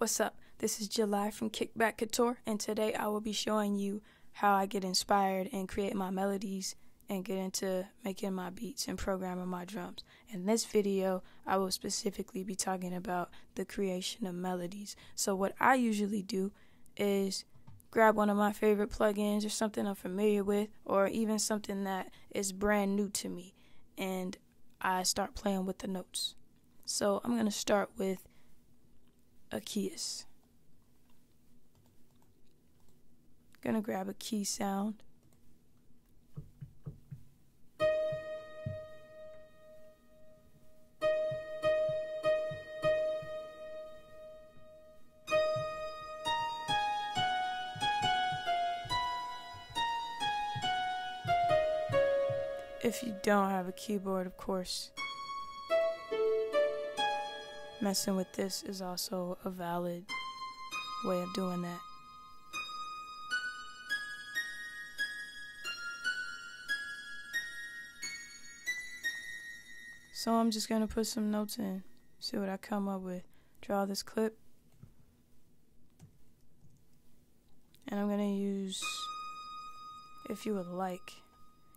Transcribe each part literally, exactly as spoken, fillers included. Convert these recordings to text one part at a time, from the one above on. What's up? This is July from Kickback Couture, and today I will be showing you how I get inspired and create my melodies and get into making my beats and programming my drums. In this video, I will specifically be talking about the creation of melodies. So what I usually do is grab one of my favorite plugins or something I'm familiar with, or even something that is brand new to me, and I start playing with the notes. So I'm going to start with a keys. Gonna grab a key sound. If you don't have a keyboard, of course, messing with this is also a valid way of doing that. So I'm just going to put some notes in, see what I come up with. Draw this clip. And I'm going to use, if you would like,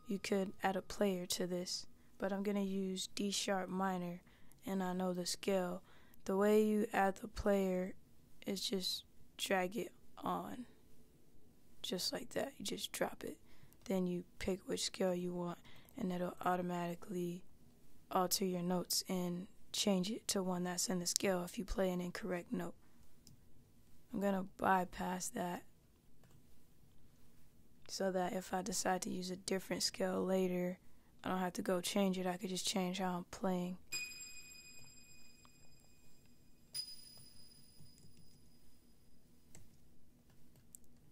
you could add a player to this, but I'm going to use D sharp minor, and I know the scale. The way you add the player is just drag it on, just like that. You just drop it. Then you pick which scale you want, and it'll automatically alter your notes and change it to one that's in the scale if you play an incorrect note. I'm going to bypass that so that if I decide to use a different scale later, I don't have to go change it. I could just change how I'm playing.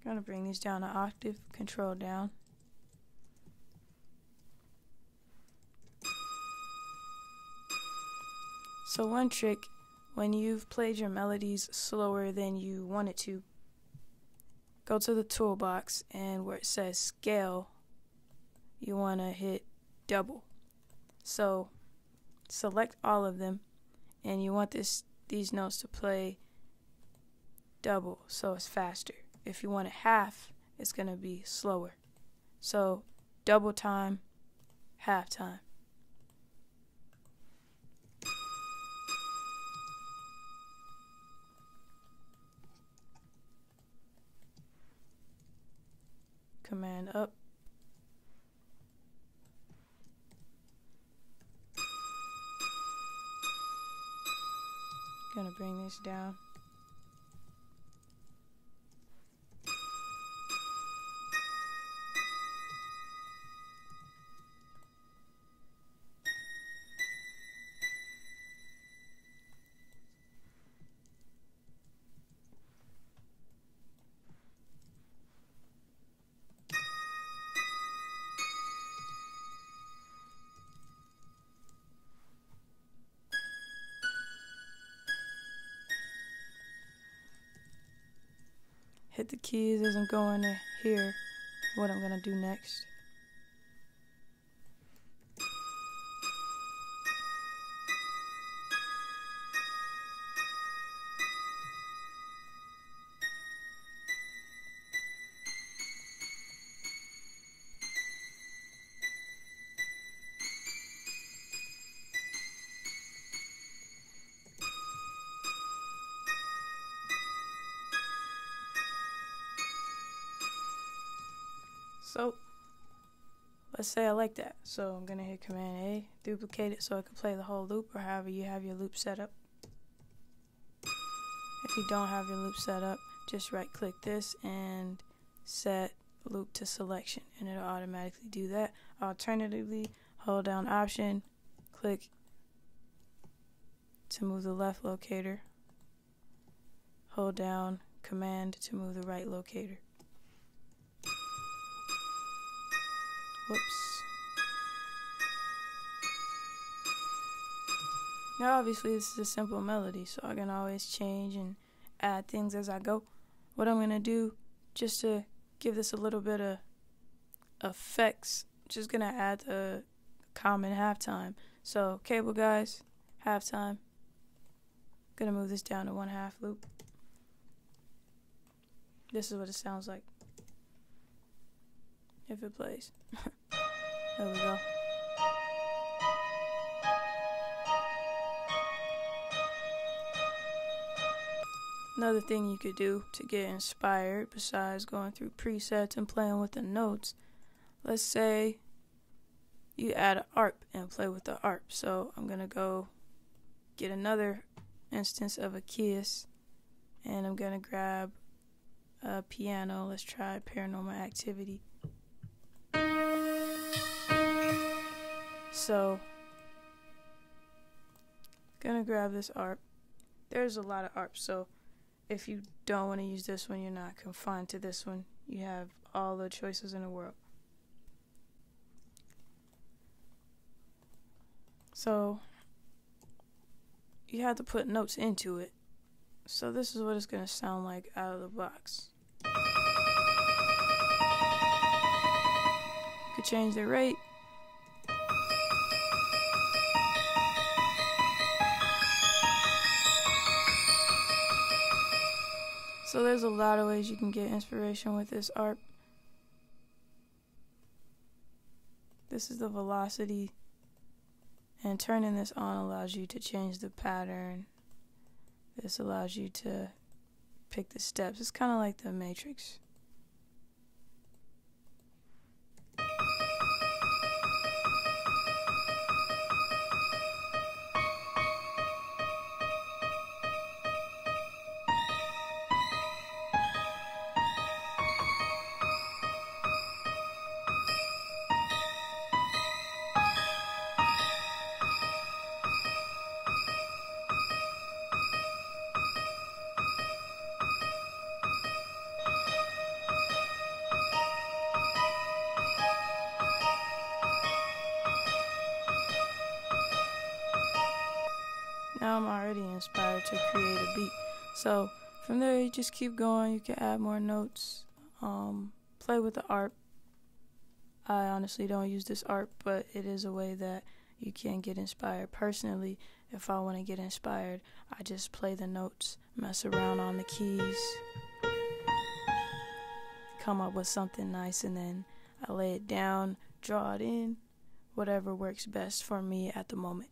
Going to bring these down an octave, control down. So one trick, when you've played your melodies slower than you want it to, go to the toolbox, and where it says scale, you want to hit double. So select all of them, and you want this these notes to play double, so it's faster. If you want it half, it's going to be slower. So double time, half time. Command up. Gonna bring this down. Hit the keys as I'm going to hear what I'm going to do next. So let's say I like that. So I'm going to hit Command A, duplicate it so I can play the whole loop, or however you have your loop set up. If you don't have your loop set up, just right click this and set loop to selection, and it'll automatically do that. Alternatively, hold down Option, click to move the left locator, hold down Command to move the right locator. Whoops. Now obviously this is a simple melody, so I can always change and add things as I go. What I'm going to do, just to give this a little bit of effects, I'm just going to add a common halftime. So cable guys, halftime. I'm going to move this down to one half loop. This is what it sounds like if it plays. There we go. Another thing you could do to get inspired, besides going through presets and playing with the notes, let's say you add an A R P and play with the A R P. So I'm going to go get another instance of a kiss, and I'm going to grab a piano. Let's try Paranormal Activity. So going to grab this A R P. There's a lot of A R Ps, so if you don't want to use this one, you're not confined to this one. You have all the choices in the world. So you have to put notes into it. So this is what it's going to sound like out of the box. You could change the rate. So there's a lot of ways you can get inspiration with this A R P. This is the velocity, and turning this on allows you to change the pattern. This allows you to pick the steps. It's kind of like the Matrix. Now I'm already inspired to create a beat. So from there, you just keep going. You can add more notes. Um, play with the A R P. I honestly don't use this A R P, but it is a way that you can get inspired. Personally, if I want to get inspired, I just play the notes, mess around on the keys, come up with something nice, and then I lay it down, draw it in, whatever works best for me at the moment.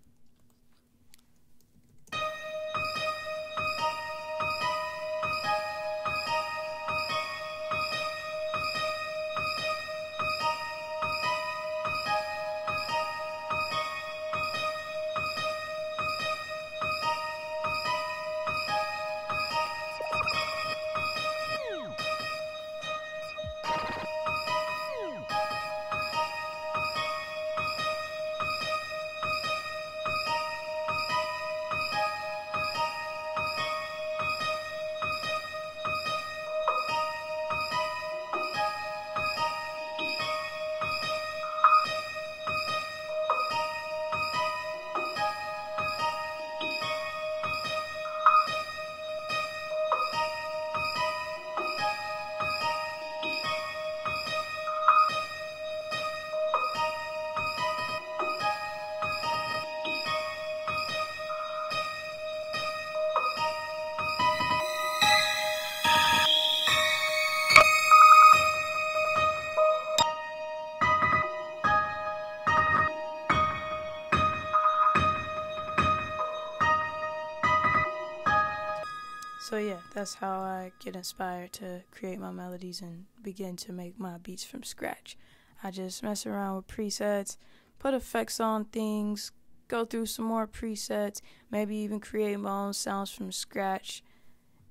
So yeah, that's how I get inspired to create my melodies and begin to make my beats from scratch. I just mess around with presets, put effects on things, go through some more presets, maybe even create my own sounds from scratch.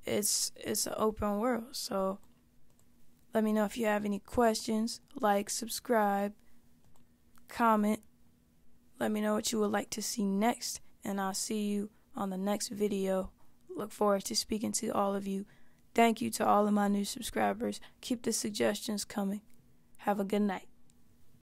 It's it's an open world. So let me know if you have any questions. Like, subscribe, comment. Let me know what you would like to see next, and I'll see you on the next video. Look forward to speaking to all of you. Thank you to all of my new subscribers. Keep the suggestions coming. Have a good night.